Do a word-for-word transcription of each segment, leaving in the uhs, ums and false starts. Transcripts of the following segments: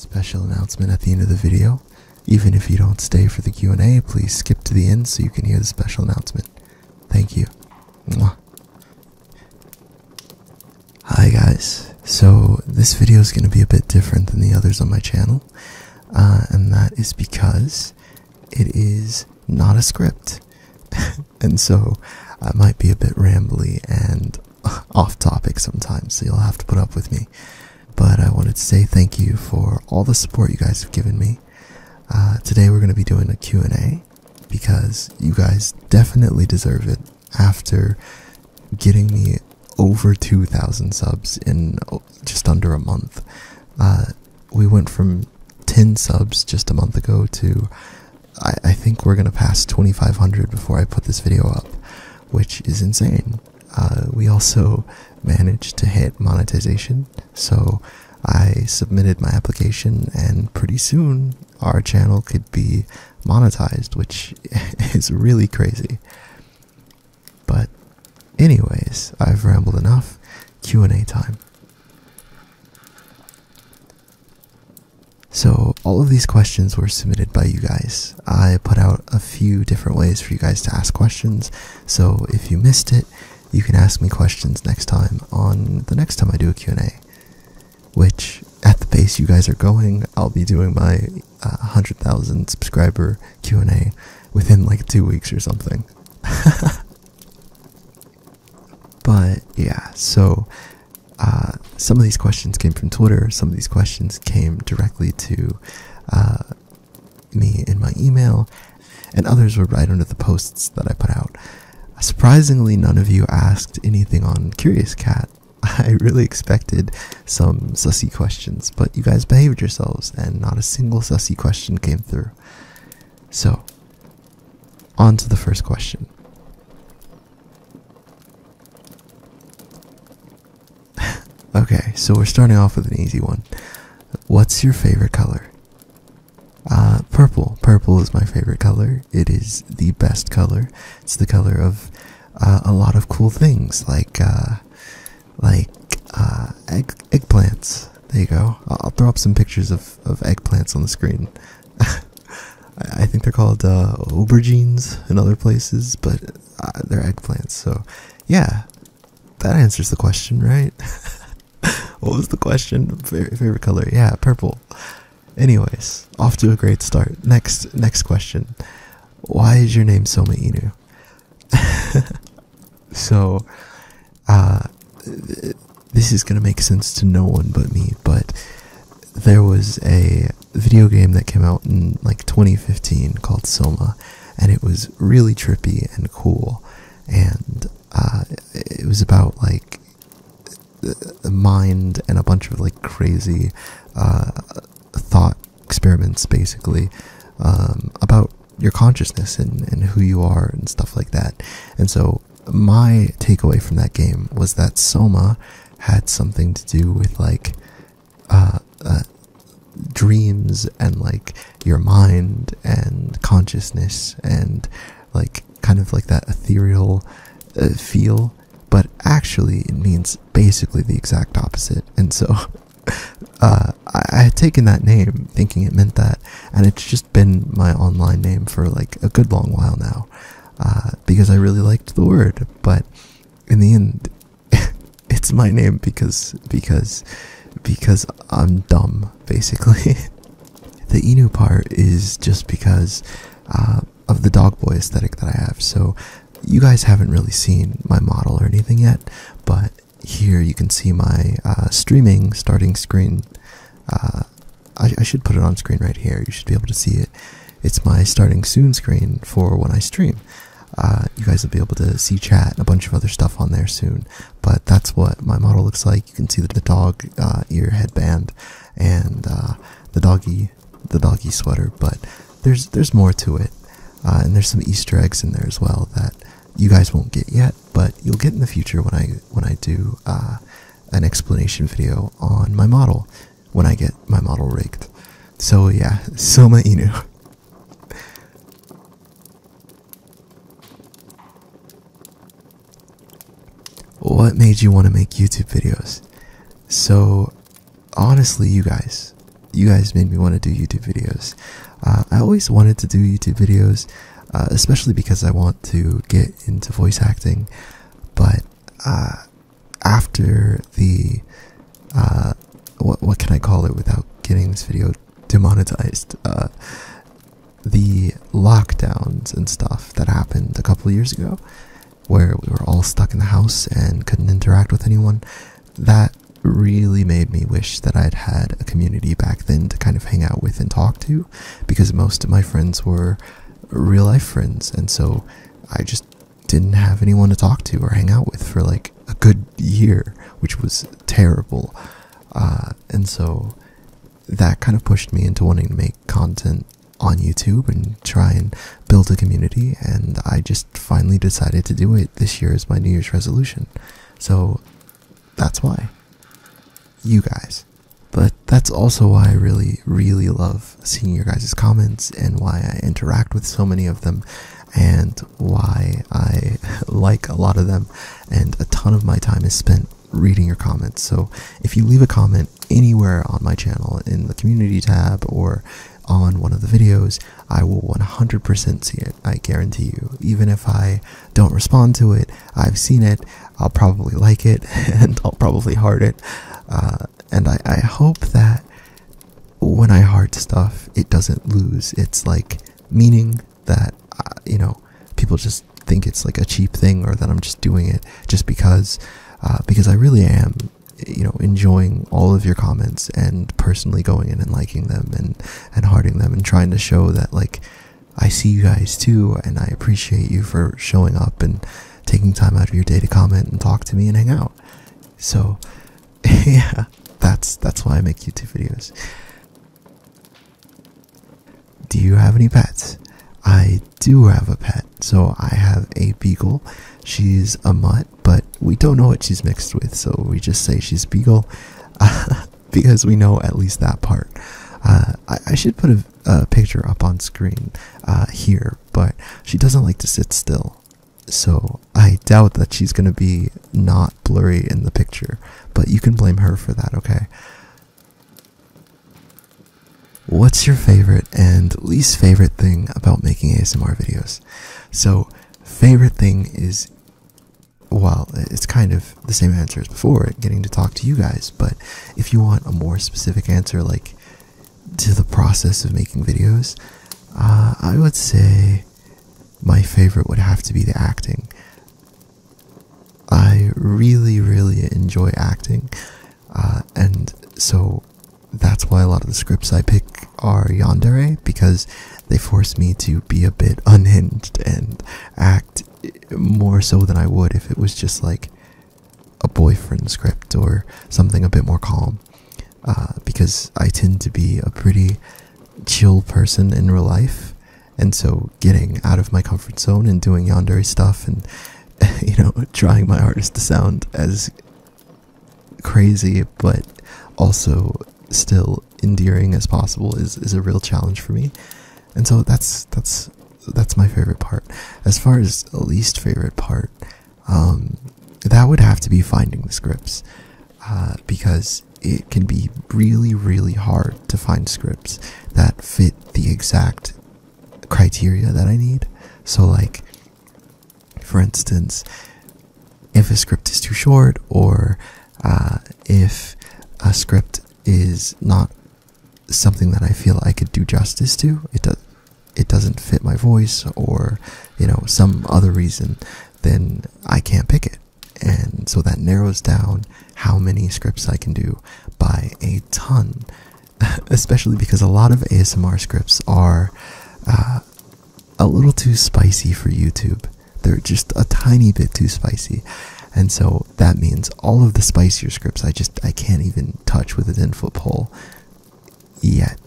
Special announcement at the end of the video. Even if you don't stay for the Q and A, please skip to the end so you can hear the special announcement. Thank you. Mwah. Hi guys. So this video is going to be a bit different than the others on my channel, uh, and that is because it is not a script. And so I might be a bit rambly and off topic sometimes, so you'll have to put up with me. But I wanted to say thank you for all the support you guys have given me. Uh, today we're going to be doing a Q and A because you guys definitely deserve it after getting me over two thousand subs in just under a month. Uh, we went from ten subs just a month ago to I, I think we're going to pass twenty-five hundred before I put this video up, which is insane. Uh, we also managed to hit monetization, so I submitted my application, and pretty soon our channel could be monetized, which is really crazy. But anyways, I've rambled enough. Q and A time. So all of these questions were submitted by you guys. I put out a few different ways for you guys to ask questions, so if you missed it, you can ask me questions next time on the next time I do a Q and A, which at the pace you guys are going, I'll be doing my uh, one hundred thousand subscriber Q and A within like two weeks or something. But yeah, so uh, some of these questions came from Twitter, some of these questions came directly to uh, me in my email, and others were right under the posts that I put out. Surprisingly, none of you asked anything on Curious Cat. I really expected some sussy questions, but you guys behaved yourselves, and not a single sussy question came through. So, on to the first question. Okay, so we're starting off with an easy one. What's your favorite color? Uh, purple. Purple is my favorite color. It is the best color. It's the color of uh, a lot of cool things, like uh, like uh, egg eggplants. There you go. I'll throw up some pictures of, of eggplants on the screen. I think they're called uh, aubergines in other places, but uh, they're eggplants. So, yeah, that answers the question, right? What was the question? Favorite, favorite color? Yeah, purple. Anyways, off to a great start. Next next question. Why is your name Soma Inu? So, uh, th this is going to make sense to no one but me, but there was a video game that came out in like twenty fifteen called Soma, and it was really trippy and cool, and uh, it was about like the mind and a bunch of like crazy uh, thought experiments, basically, um, about your consciousness and, and who you are and stuff like that. And so my takeaway from that game was that Soma had something to do with like uh, uh, dreams and like your mind and consciousness and like kind of like that ethereal uh, feel, but actually it means basically the exact opposite. And so Uh, I, I had taken that name thinking it meant that, and it's just been my online name for like a good long while now, uh, because I really liked the word. But in the end, it's my name because because because I'm dumb, basically. The Inu part is just because uh, of the dog boy aesthetic that I have. So you guys haven't really seen my model or anything yet, but here you can see my uh, streaming starting screen. Uh, I, I should put it on screen right here. You should be able to see it. It's my starting soon screen for when I stream. Uh, you guys will be able to see chat and a bunch of other stuff on there soon. But that's what my model looks like. You can see the, the dog uh, ear headband and uh, the doggy the doggy sweater. But there's there's more to it, uh, and there's some Easter eggs in there as well that you guys won't get yet, but you'll get in the future when I when I do uh, an explanation video on my model, when I get my model rigged. So yeah, Soma Inu. What made you want to make YouTube videos? So honestly, you guys, you guys made me want to do YouTube videos. Uh, I always wanted to do YouTube videos, uh, especially because I want to get into voice acting. But uh, after the, uh, what, what can I call it without getting this video demonetized? Uh, the lockdowns and stuff that happened a couple of years ago, where we were all stuck in the house and couldn't interact with anyone, that really made me wish that I'd had a community back then to kind of hang out with and talk to, because most of my friends were real life friends, and so I just didn't have anyone to talk to or hang out with for like a good year, which was terrible. Uh, and so that kind of pushed me into wanting to make content on YouTube and try and build a community, and I just finally decided to do it this year as my New Year's resolution. So that's why. You guys. But that's also why I really, really love seeing your guys' comments, and why I interact with so many of them, and why I like a lot of them, and a ton of my time is spent reading your comments. So if you leave a comment anywhere on my channel, in the community tab or on one of the videos, I will one hundred percent see it, I guarantee you. Even if I don't respond to it, I've seen it, I'll probably like it, and I'll probably heart it. Uh, and I, I hope that when I heart stuff, it doesn't lose its, like, meaning, that, uh, you know, people just think it's, like, a cheap thing, or that I'm just doing it just because, uh, because I really am, you know, enjoying all of your comments and personally going in and liking them and, and hearting them and trying to show that, like, I see you guys too, and I appreciate you for showing up and taking time out of your day to comment and talk to me and hang out. So, yeah, that's that's why I make YouTube videos. Do you have any pets? I do have a pet. So I have a beagle. She's a mutt, but we don't know what she's mixed with, so we just say she's beagle, uh, because we know at least that part. Uh, I, I should put a, a picture up on screen uh, here, but she doesn't like to sit still. So I doubt that she's going to be not blurry in the picture, but you can blame her for that, okay? What's your favorite and least favorite thing about making A S M R videos? So, favorite thing is, well, it's kind of the same answer as before, getting to talk to you guys, but if you want a more specific answer, like, to the process of making videos, uh, I would say my favorite would have to be the acting. I really, really enjoy acting, uh, and so that's why a lot of the scripts I pick are yandere, because they force me to be a bit unhinged and act more so than I would if it was just like a boyfriend script or something a bit more calm, uh, because I tend to be a pretty chill person in real life. And so getting out of my comfort zone and doing yandere stuff and, you know, trying my hardest to sound as crazy but also still endearing as possible is, is a real challenge for me. And so that's that's that's my favorite part. As far as the least favorite part, um, that would have to be finding the scripts, uh, because it can be really, really hard to find scripts that fit the exact criteria that I need. So, like, for instance, if a script is too short, or uh, if a script is not something that I feel I could do justice to, it does it doesn't fit my voice, or, you know, some other reason, then I can't pick it. And so that narrows down how many scripts I can do by a ton, especially because a lot of A S M R scripts are Uh, a little too spicy for YouTube. They're just a tiny bit too spicy, and so that means all of the spicier scripts I just I can't even touch with a ten foot pole yet.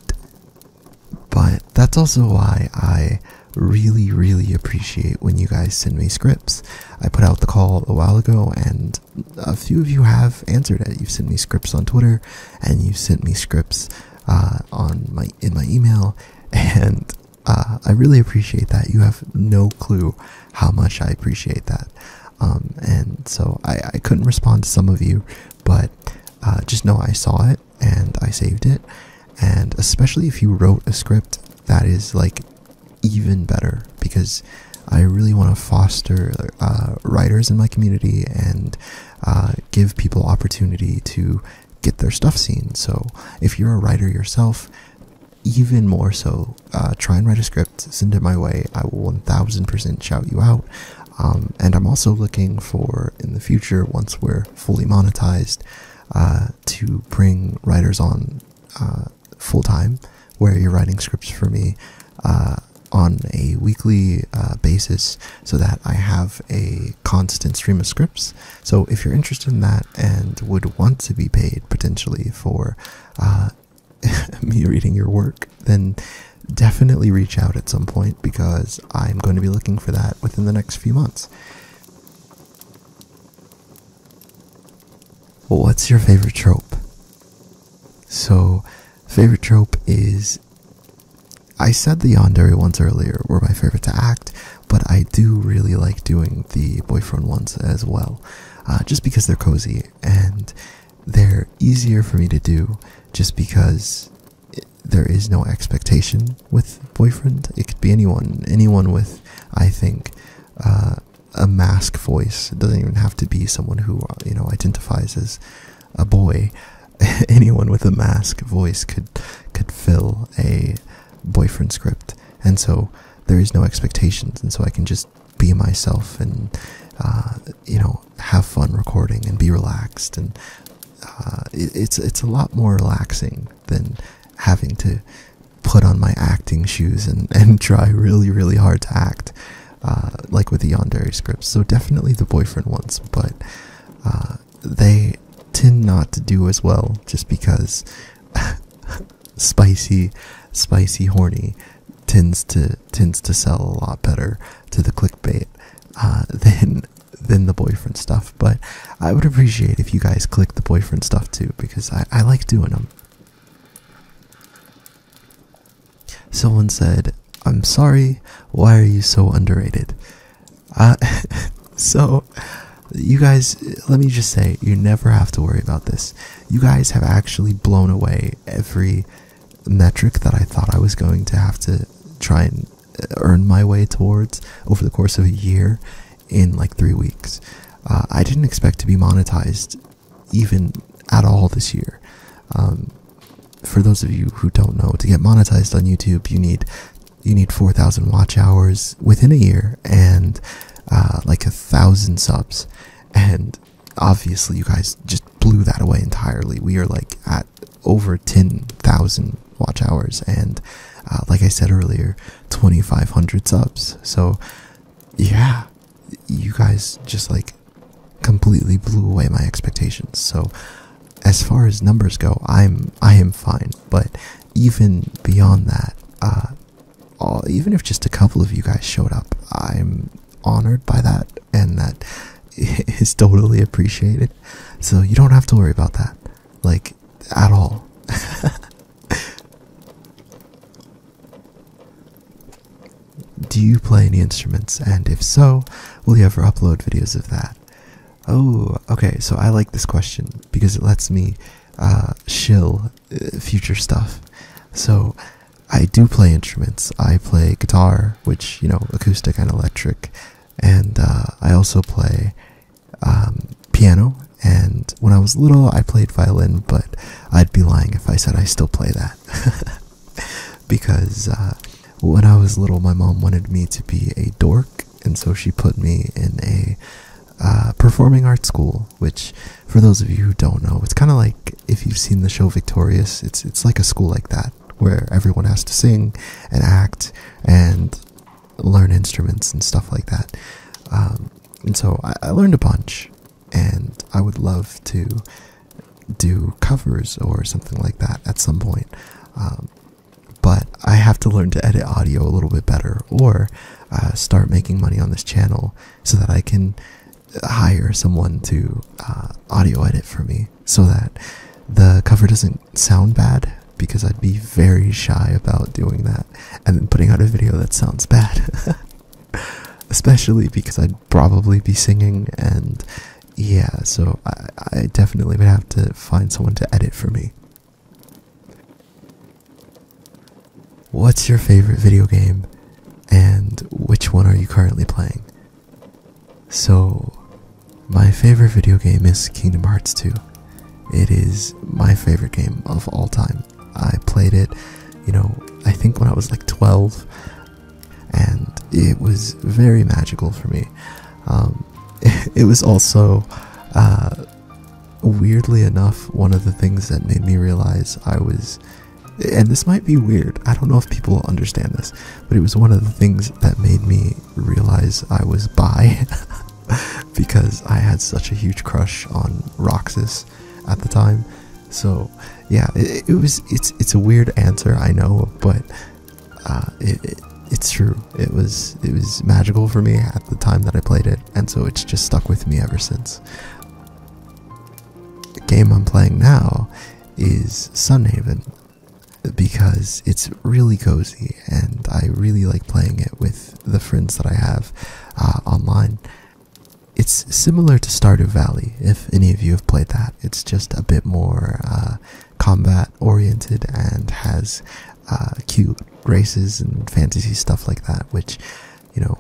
But that's also why I really, really appreciate when you guys send me scripts. I put out the call a while ago, and a few of you have answered it. You've sent me scripts on Twitter, and you've sent me scripts uh, on my in my email, and Uh, I really appreciate that. You have no clue how much I appreciate that. Um, and so I, I couldn't respond to some of you, but uh, just know I saw it and I saved it. and especially if you wrote a script, that is like even better, because I really want to foster uh, writers in my community and uh, give people opportunity to get their stuff seen. So if you're a writer yourself, even more so, uh, try and write a script, send it my way. I will one thousand percent shout you out. Um, and I'm also looking for, in the future, once we're fully monetized, uh, to bring writers on uh, full-time, where you're writing scripts for me uh, on a weekly uh, basis, so that I have a constant stream of scripts. So if you're interested in that and would want to be paid potentially for uh, me reading your work, then definitely reach out at some point, because I'm going to be looking for that within the next few months. What's your favorite trope? So, favorite trope is, I said the yandere ones earlier were my favorite to act, but I do really like doing the boyfriend ones as well, uh, just because they're cozy and they're easier for me to do, just because there is no expectation with boyfriend. It could be anyone, anyone with, I think, uh, a mask voice. It doesn't even have to be someone who, you know, identifies as a boy. Anyone with a mask voice could, could fill a boyfriend script. And so there is no expectations. And so I can just be myself and, uh, you know, have fun recording and be relaxed. And, uh, it, it's, it's a lot more relaxing than having to put on my acting shoes and, and try really, really hard to act, uh, like with the yandere scripts. So definitely the boyfriend ones, but uh, they tend not to do as well, just because spicy, spicy horny tends to tends to sell a lot better to the clickbait uh, than than the boyfriend stuff. But I would appreciate if you guys click the boyfriend stuff too, because I, I like doing them. Someone said, "I'm sorry, why are you so underrated?" Uh, so, you guys, let me just say, you never have to worry about this. You guys have actually blown away every metric that I thought I was going to have to try and earn my way towards over the course of a year in like three weeks. Uh, I didn't expect to be monetized even at all this year. Um, For those of you who don't know, to get monetized on YouTube, you need you need four thousand watch hours within a year and uh, like a thousand subs. And obviously, you guys just blew that away entirely. We are like at over ten thousand watch hours and, uh, like I said earlier, twenty-five hundred subs. So, yeah, you guys just like completely blew away my expectations. So, as far as numbers go, I'm I am fine. But even beyond that, uh, all, even if just a couple of you guys showed up, I'm honored by that, and that is totally appreciated. So you don't have to worry about that, like, at all. Do you play any instruments? And if so, will you ever upload videos of that? Oh, okay, so I like this question because it lets me uh, shill uh, future stuff. So, I do play instruments. I play guitar, which, you know, acoustic and electric, and uh, I also play um, piano, and when I was little, I played violin, but I'd be lying if I said I still play that. Because uh, when I was little, my mom wanted me to be a dork, and so she put me in a Uh, performing arts school, which, for those of you who don't know, it's kind of like, if you've seen the show Victorious, it's it's like a school like that, where everyone has to sing and act and learn instruments and stuff like that. Um, and so I, I learned a bunch, and I would love to do covers or something like that at some point. Um, but I have to learn to edit audio a little bit better, or uh, start making money on this channel so that I can hire someone to uh, audio edit for me, so that the cover doesn't sound bad, because I'd be very shy about doing that and then putting out a video that sounds bad. Especially because I'd probably be singing, and yeah, so I, I definitely would have to find someone to edit for me. what's your favorite video game and which one are you currently playing? So, my favorite video game is Kingdom Hearts two. It is my favorite game of all time. I played it, you know, I think when I was like twelve, and it was very magical for me. Um, it was also, uh, weirdly enough, one of the things that made me realize I was, and this might be weird, I don't know if people understand this, but it was one of the things that made me realize I was bi, because I had such a huge crush on Roxas at the time. So yeah, it, it was, it's, it's a weird answer, I know, but uh, it, it, it's true. It was, it was magical for me at the time that I played it, and so it's just stuck with me ever since. The game I'm playing now is Sunhaven, because it's really cozy, and I really like playing it with the friends that I have uh, online. It's similar to Stardew Valley, if any of you have played that. It's just a bit more uh, combat-oriented and has uh, cute races and fantasy stuff like that, which, you know,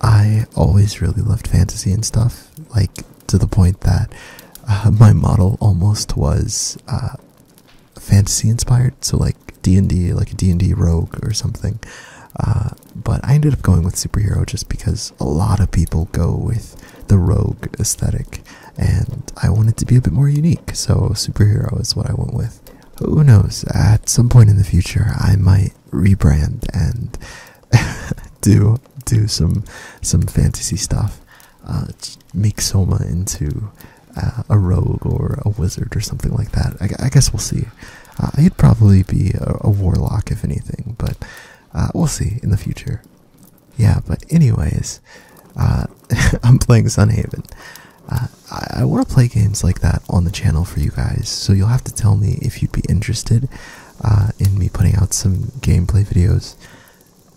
I always really loved fantasy and stuff, like, to the point that uh, my model almost was uh, fantasy-inspired, so like D and D, like a D and D rogue or something. Uh, but I ended up going with superhero just because a lot of people go with the rogue aesthetic, and I wanted to be a bit more unique, so superhero is what I went with. Who knows, at some point in the future I might rebrand and do do some some fantasy stuff, uh, make Soma into uh, a rogue or a wizard or something like that. I, I guess we'll see. Uh, I'd probably be a, a warlock if anything, but Uh, we'll see in the future. Yeah, but anyways, uh, I'm playing Sunhaven. Uh, I, I want to play games like that on the channel for you guys, so you'll have to tell me if you'd be interested uh, in me putting out some gameplay videos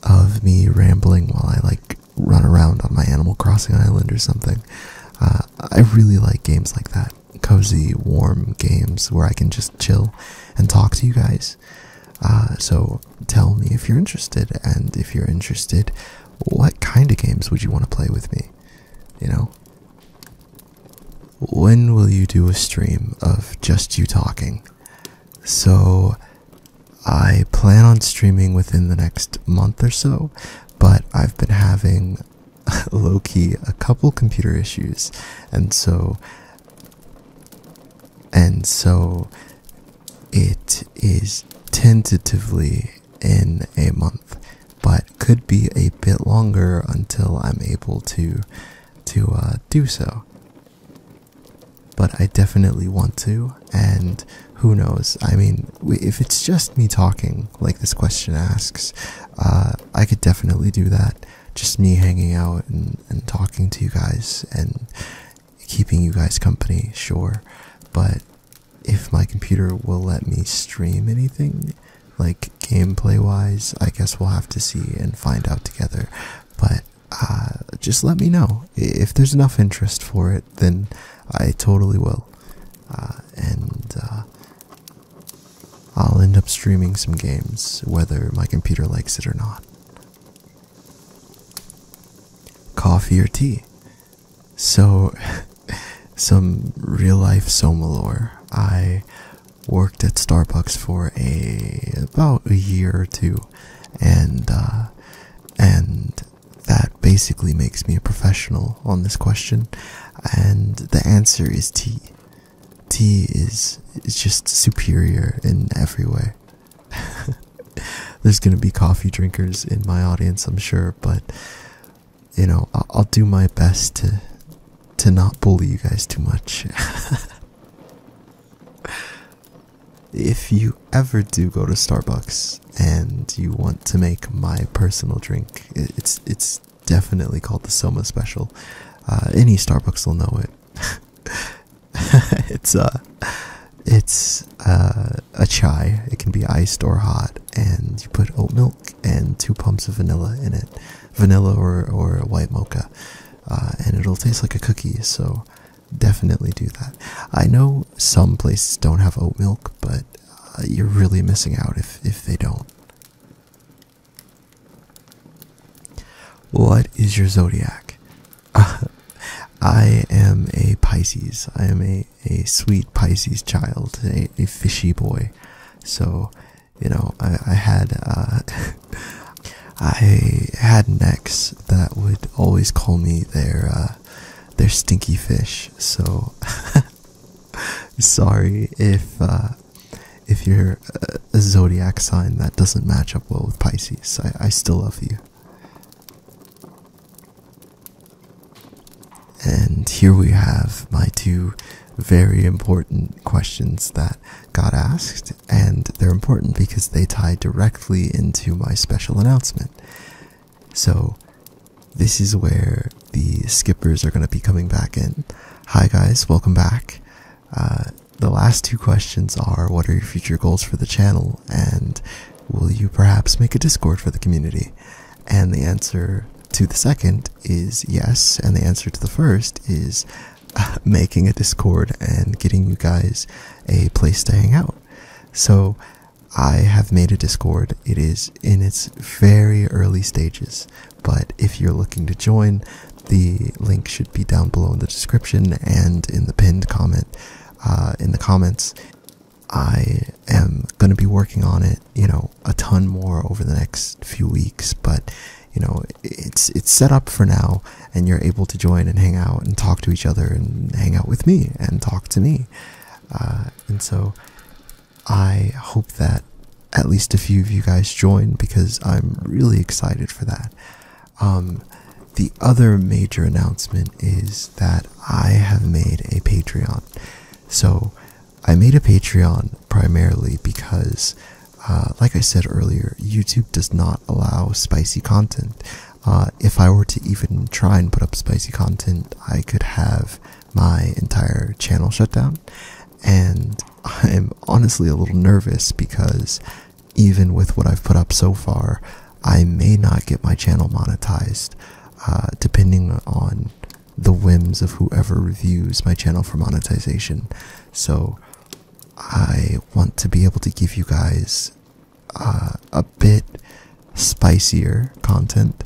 of me rambling while I, like, run around on my Animal Crossing island or something. Uh, I really like games like that. Cozy, warm games where I can just chill and talk to you guys. Uh, so tell me if you're interested, and if you're interested, what kind of games would you want to play with me, you know? When will you do a stream of just you talking? So, I plan on streaming within the next month or so, but I've been having, low-key, a couple computer issues, and so, and so, it is tentatively in a month, but could be a bit longer until I'm able to to uh, do so. But I definitely want to, and who knows, I mean, if it's just me talking, like this question asks, uh, I could definitely do that, just me hanging out and, and talking to you guys and keeping you guys company, sure, but if my computer will let me stream anything, like gameplay-wise, I guess we'll have to see and find out together. But uh, just let me know. If there's enough interest for it, then I totally will. Uh, and uh, I'll end up streaming some games, whether my computer likes it or not. Coffee or tea? So, some real-life Soma lore. I worked at Starbucks for a about a year or two, and uh, and that basically makes me a professional on this question. And the answer is tea. Tea is is just superior in every way. There's gonna be coffee drinkers in my audience, I'm sure, but you know, I'll, I'll do my best to to not bully you guys too much. If you ever do go to Starbucks and you want to make my personal drink, it's it's definitely called the Soma Special. Uh, any Starbucks will know it. it's uh, it's uh, a chai. It can be iced or hot, and you put oat milk and two pumps of vanilla in it, vanilla or or white mocha, uh, and it'll taste like a cookie. So definitely do that. I know some places don't have oat milk, but uh, you're really missing out if, if they don't. What is your zodiac? Uh, I am a Pisces. I am a, a sweet Pisces child, a, a fishy boy. So, you know, I, I had uh, I had an ex that would always call me their uh, their stinky fish. So, sorry if uh, if you're a, a zodiac sign that doesn't match up well with Pisces. I, I still love you. And here we have my two very important questions that got asked, and they're important because they tie directly into my special announcement. So this is where the skippers are going to be coming back in. Hi guys, welcome back. Uh, the last two questions are, what are your future goals for the channel, and will you perhaps make a Discord for the community? And the answer to the second is yes, and the answer to the first is uh, making a Discord and getting you guys a place to hang out. So I have made a Discord. It is in its very early stages, but if you're looking to join, the link should be down below in the description and in the pinned comment, uh, in the comments. I am going to be working on it, you know, a ton more over the next few weeks, but you know, it's it's set up for now, and you're able to join and hang out and talk to each other and hang out with me and talk to me. Uh, and so I hope that at least a few of you guys join, because I'm really excited for that. Um, the other major announcement is that I have made a Patreon. So I made a Patreon primarily because, Uh, like I said earlier, YouTube does not allow spicy content. Uh, if I were to even try and put up spicy content, I could have my entire channel shut down. And I'm honestly a little nervous because even with what I've put up so far, I may not get my channel monetized, uh, depending on the whims of whoever reviews my channel for monetization. So I want to be able to give you guys uh, a bit spicier content,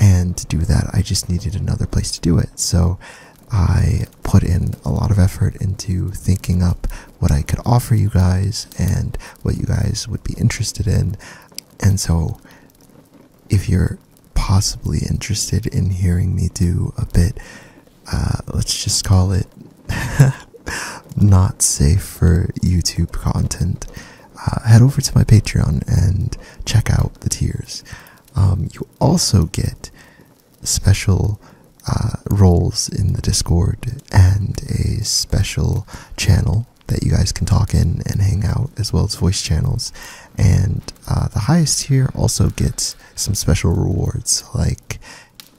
and to do that I just needed another place to do it. So I put in a lot of effort into thinking up what I could offer you guys and what you guys would be interested in. And so if you're possibly interested in hearing me do a bit, uh, let's just call it not safe for YouTube content, uh, head over to my Patreon and check out the tiers. Um, you also get special uh, roles in the Discord and a special channel that you guys can talk in and hang out, as well as voice channels. And uh, the highest tier also gets some special rewards, like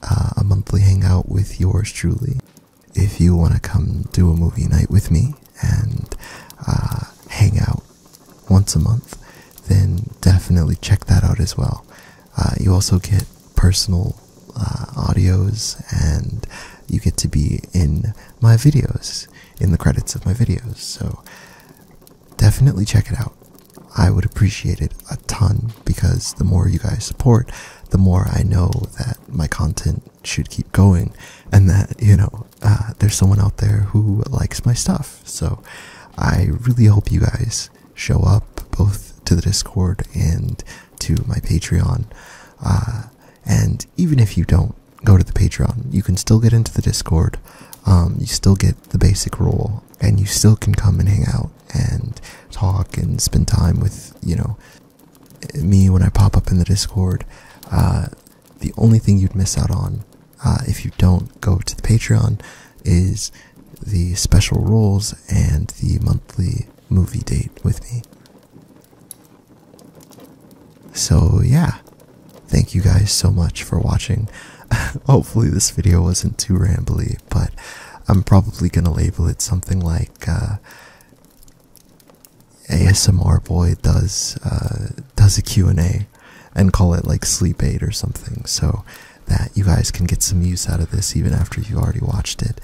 uh, a monthly hangout with yours truly. If you want to come do a movie night with me and uh, hang out once a month, then definitely check that out as well. Uh, you also get personal uh, audios, and you get to be in my videos, in the credits of my videos. So definitely check it out. I would appreciate it a ton, because the more you guys support, the more I know that my content should keep going, and that, you know, uh, there's someone out there who likes my stuff. So I really hope you guys show up, both to the Discord and to my Patreon. Uh, and even if you don't go to the Patreon, you can still get into the Discord. Um, you still get the basic role, and you still can come and hang out and talk and spend time with, you know, me when I pop up in the Discord. Uh, the only thing you'd miss out on uh, if you don't go to the Patreon is the special roles and the monthly movie date with me. So yeah, thank you guys so much for watching. Hopefully this video wasn't too rambly, but I'm probably gonna label it something like uh, A S M R boy does uh, does a Q and A, and call it like Sleep Aid or something, so that you guys can get some use out of this even after you've already watched it,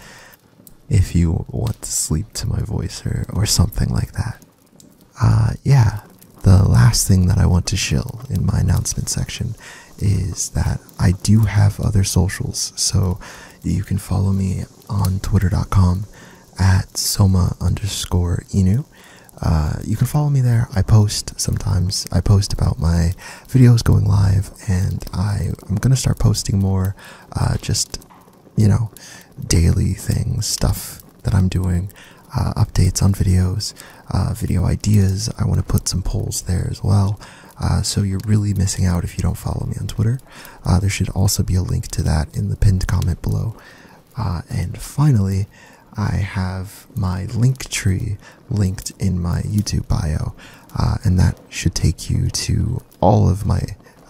if you want to sleep to my voice or, or something like that. Uh, yeah, the last thing that I want to shill in my announcement section is that I do have other socials, so you can follow me on twitter dot com at Soma underscore Inu. Uh, you can follow me there. I post sometimes. I post about my videos going live, and I, I'm going to start posting more uh, just, you know, daily things, stuff that I'm doing, uh, updates on videos, uh, video ideas. I want to put some polls there as well. Uh, so you're really missing out if you don't follow me on Twitter. Uh, there should also be a link to that in the pinned comment below. Uh, and finally, I have my Linktree linked in my YouTube bio, uh, and that should take you to all of my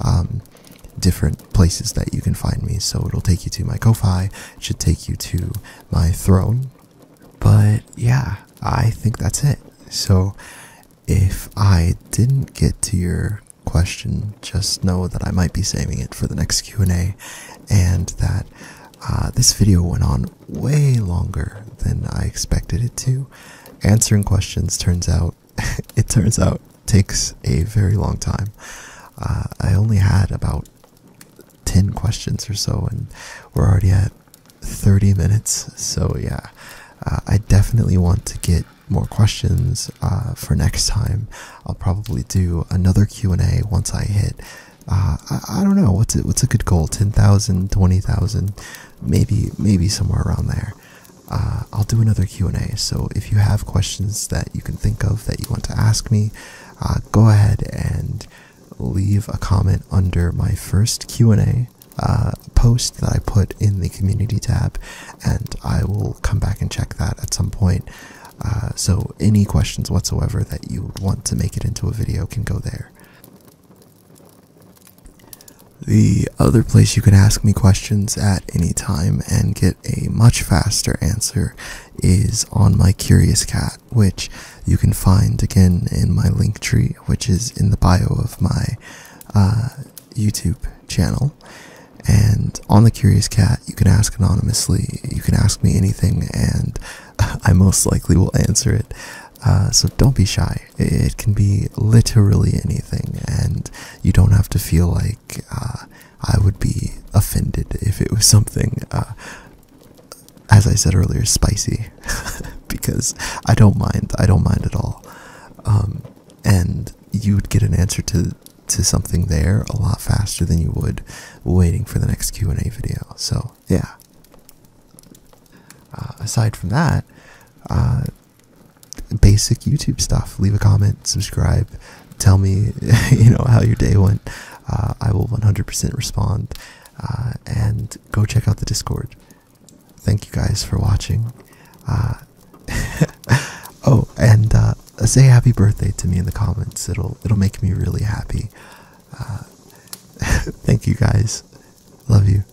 um, different places that you can find me. So it'll take you to my Ko-Fi, it should take you to my Throne. But yeah, I think that's it. So if I didn't get to your question, just know that I might be saving it for the next Q and A, and that uh, this video went on way longer than I expected it to. Answering questions turns out, it turns out, takes a very long time. Uh, I only had about ten questions or so, and we're already at thirty minutes. So yeah, uh, I definitely want to get more questions uh, for next time. I'll probably do another Q and A once I hit. Uh, I, I don't know what's a, what's a good goal. ten thousand, twenty thousand, maybe maybe somewhere around there. Uh, I'll do another Q and A. So if you have questions that you can think of that you want to ask me, uh, go ahead and leave a comment under my first Q and A uh, post that I put in the community tab, and I will come back and check that at some point. Uh, so any questions whatsoever that you would want to make it into a video can go there. The other place you can ask me questions at any time and get a much faster answer is on my Curious Cat, which you can find again in my link tree, which is in the bio of my uh, YouTube channel. And on the Curious Cat, you can ask anonymously, you can ask me anything, and I most likely will answer it. Uh, so don't be shy. It can be literally anything, and you don't have to feel like uh, I would be offended if it was something, uh, as I said earlier, spicy, because I don't mind. I don't mind at all. Um, and you would get an answer to to something there a lot faster than you would waiting for the next Q and A video. So yeah. Uh, aside from that, uh, basic YouTube stuff. Leave a comment, subscribe, tell me, you know, how your day went. Uh, I will one hundred percent respond, uh, and go check out the Discord. Thank you guys for watching. Uh, oh, and uh, say happy birthday to me in the comments. It'll it'll make me really happy. Uh, thank you guys. Love you.